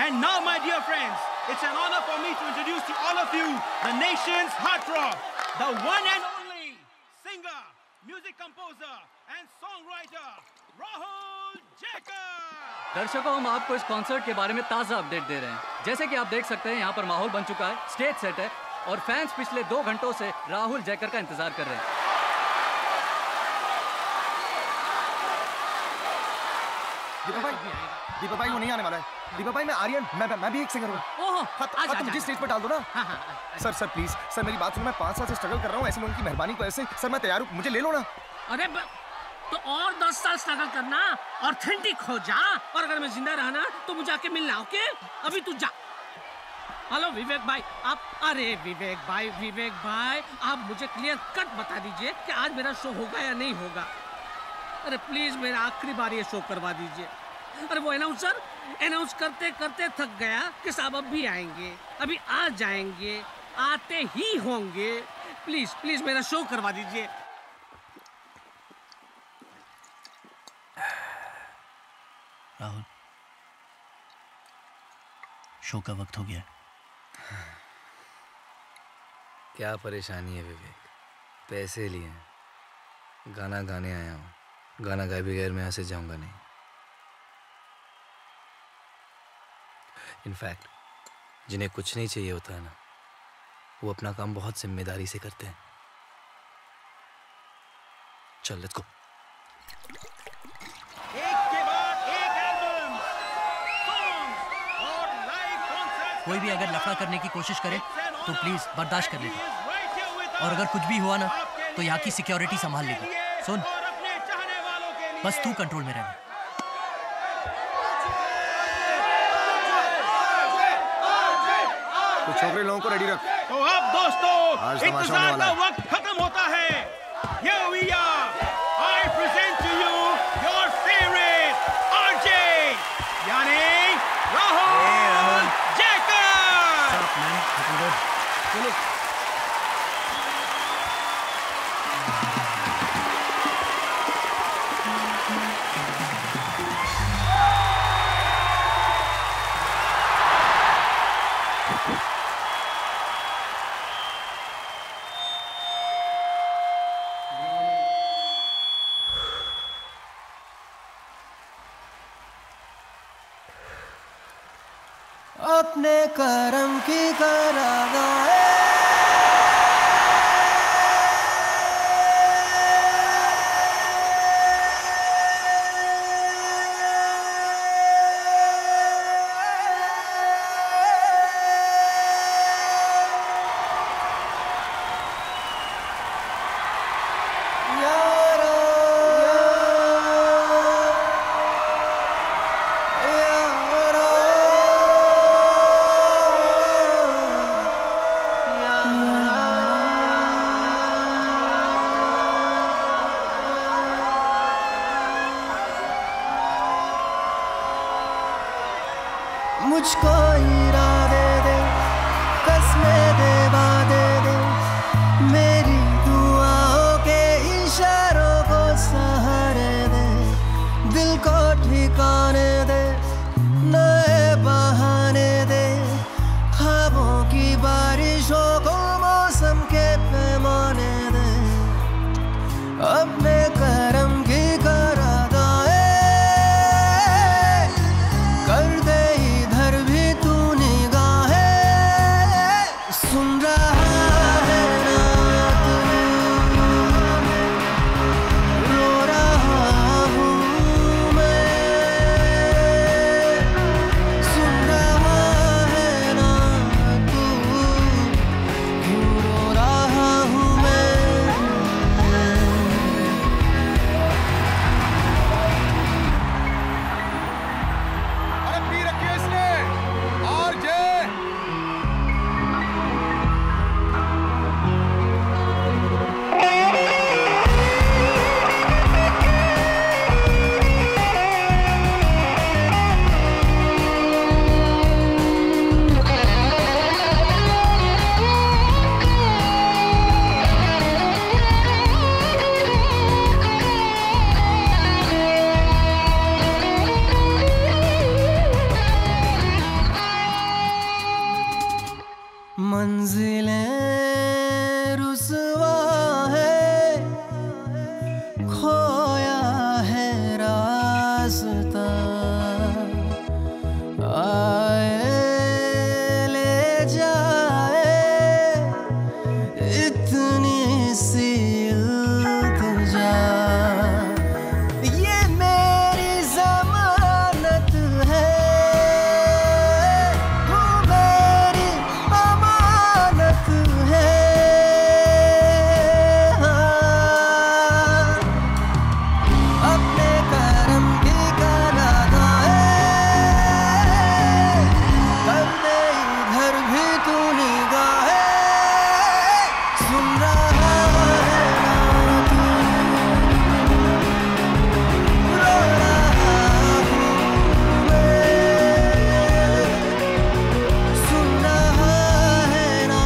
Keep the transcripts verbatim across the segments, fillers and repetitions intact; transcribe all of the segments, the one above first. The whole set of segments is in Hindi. And now, my dear friends, it's an honor for me to introduce to all of you the nation's heartthrob, the one and only singer, music composer and songwriter, Rahul Jacker. दर्शकों, हम आपको इस कॉन्सर्ट के बारे में ताज़ा अपडेट दे रहे हैं। जैसे कि आप देख सकते हैं, यहाँ पर माहौल बन चुका है, स्टेज सेट है और फैंस पिछले दो घंटों से राहुल जैकर का इंतजार कर रहे हैं। दीपक भाई, दीपक भाई वो नहीं आने वाला है। दीपक भाई, मैं आर्यन, मैं मैं भी एक सिंगर हूँ। ओह, आज तुम जिस स्टेज पर डाल दो ना। हाँ, हाँ, हाँ, सर सर प्लीज, सर मेरी बात सुनो, मैं पाँच साल से स्ट्रगल कर रहा हूँ, ऐसे लोगों की मेहरबानी की वजह से। सर मैं तैयार हूँ, मुझे ले लो ना। अरे ब... तो और दस साल स्ट्रगल करना, ऑथेंटिक हो जा, और अगर मैं जिंदा रहना तो मुझे आके मिलना, ओके? अभी तू जा। हेलो विवेक भाई, आप अरे विवेक भाई विवेक भाई आप मुझे क्लियर कट बता दीजिए कि आज मेरा शो होगा या नहीं होगा। अरे प्लीज मेरा आखिरी बार ये शो करवा दीजिए। अरे वो अनाउंसर अनाउंस करते करते थक गया कि साहब अब भी आएंगे, अभी आ जाएंगे, आते ही होंगे। प्लीज प्लीज मेरा शो करवा दीजिए। राहुल, शो का वक्त हो गया। क्या परेशानी है विवेक? पैसे लिए गाना गाने आया हूँ, गाना गाए बगैर मैं यहाँ से जाऊँगा नहीं। इनफैक्ट जिन्हें कुछ नहीं चाहिए होता है ना, वो अपना काम बहुत जिम्मेदारी से करते हैं। चल लेट्स गो। कोई भी अगर लफड़ा करने की कोशिश करे तो प्लीज बर्दाश्त कर लेना, और अगर कुछ भी हुआ ना तो यहाँ की सिक्योरिटी संभाल लेगी। सुन, बस तू कंट्रोल में रहना। तो छोकरे लोगों को रेडी रख। तो अब दोस्तों, इंतजार का वक्त खत्म होता है। Here we are. I present to you your favorite R J, यानी राहुल जैकर। चलो अपने करम की करागाए, मुझको इरा दे दे, कसमे दे वादे दे, मेरी दुआओं के इशारों को सहारे दे, दिल को ठिकाने दे, नए बहाने दे, ख्वाबों की बारिशों को मौसम के पैमाने दे, अपने करम की करागाए कर दे। धर भी मंजिलें रुसवा है, खोया है रास्ता, आए ले जाए इतनी सी इल्तिजा। ये मेरी जमानत है, वो मेरी अमानत है। हाँ। अपने कर्म की कराना है, अपने इधर भी तू निगाह है। सुन रहा है ना तू? सुनना है ना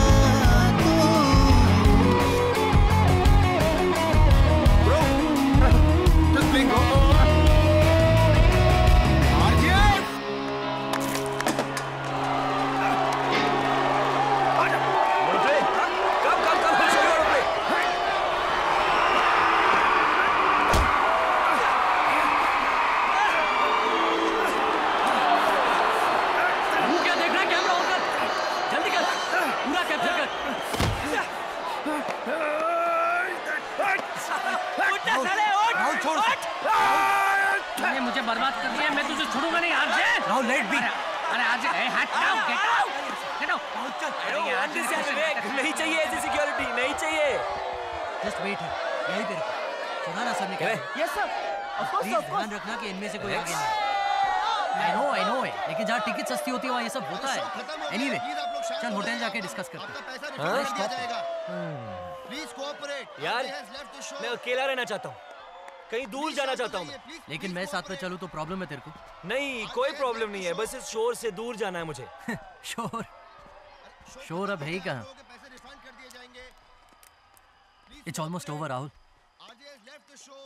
तू? क्या देख रहा है? कैमरा ऑन कर, जल्दी कर, पूरा कैप्चर कर। उठ ना साले, उठ, राहुल छोड़ उठ। तूने मुझे बर्बाद कर दिया, मैं तुझे छोड़ूंगा नहीं आरजे। Rahul let be. अरे आरजे, ए हट, down get out, get out. अरे आरजे से विवेक नहीं चाहिए, ऐसी सिक्योरिटी नहीं चाहिए। जस्ट वेट है, यही तेरे को सुना ना सर ने? Yes sir, of course of course. ध्यान रखना कि इनमें से कोई आगे ना। आई नो आई नो, लेकिन जहाँ टिकट सस्ती होती है वहाँ ये सब होता है। एनीवे, चल होटल जाके डिस्कस करते हैं। हाँ, स्टॉप यार, मैं अकेला रहना चाहता हूँ, कहीं दूर जाना चाहता हूँ मैं। लेकिन मैं साथ में चलूँ तो प्रॉब्लम है तेरे को? नहीं, कोई प्रॉब्लम नहीं है, बस इस शोर से दूर जाना है मुझे। शोर शोर अब है ही कहाँ? It's almost over Rahul.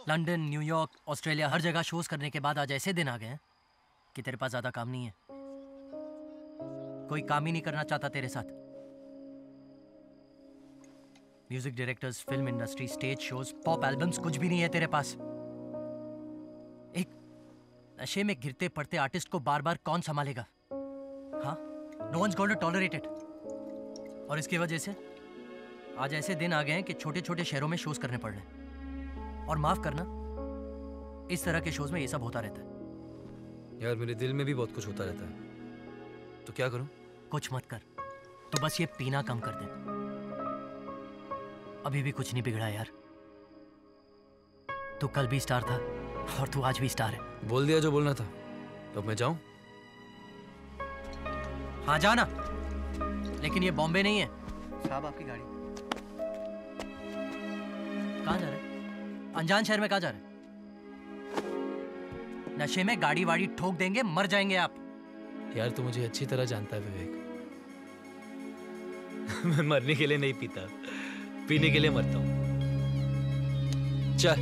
London, New York, Australia, हर जगह शोज करने के बाद आज ऐसे दिन आ गए हैं कि तेरे पास ज्यादा काम नहीं है। कोई काम ही नहीं करना चाहता तेरे साथ। Music directors, film industry, stage shows, pop albums, कुछ भी नहीं है तेरे पास। एक नशे में गिरते पड़ते आर्टिस्ट को बार बार कौन संभालेगा? हाँ, no one's going to tolerate it. और इसकी वजह से आज ऐसे दिन आ गए हैं कि छोटे छोटे शहरों में शोज करने पड़ रहे हैं। और माफ करना, इस तरह के शोज में ये सब होता रहता है। यार मेरे दिल में भी बहुत कुछ होता रहता है, तो क्या करूं? कुछ मत कर, तो बस ये पीना कम कर दे। अभी भी कुछ नहीं बिगड़ा यार, तू कल भी स्टार था और तू आज भी स्टार है। बोल दिया जो बोलना था, अब मैं जाऊं? हाँ जाना, लेकिन ये बॉम्बे नहीं है। साहब आपकी गाड़ी कहाँ जा रहा है? अनजान शहर में कहाँ जा रहा है? नशे में गाड़ी वाड़ी ठोक देंगे, मर जाएंगे आप। यार तू मुझे अच्छी तरह जानता है विवेक। मैं मरने के लिए नहीं पीता, पीने के लिए मरता हूँ। चल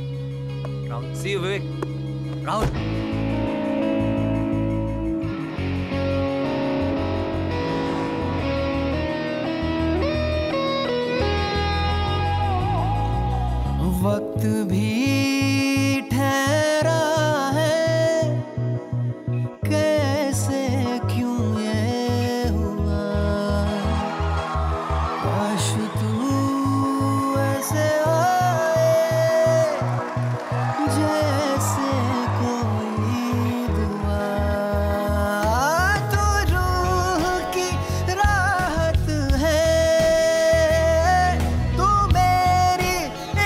राहुल, सी यू विवेक। राहुल वक्त भी ठहरा है, कैसे क्यों ये हुआ? काश तू ऐसे आए जैसे कोई दुआ। तू रूह की राहत है, तू मेरी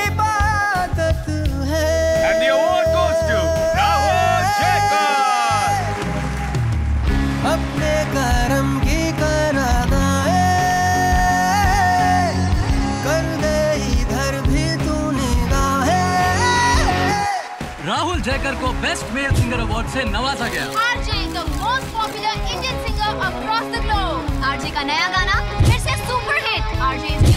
इबादत है। And the award goes to Rahul Jacker. अपने कर्म की कराना है, कर दे इधर भी तू निगाह है। राहुल जैकर को बेस्ट मेल सिंगर अवार्ड से नवाजा गया। RJ is the most popular Indian singer across the globe. RJ का नया गाना फिर से सुपर हिट। आरजे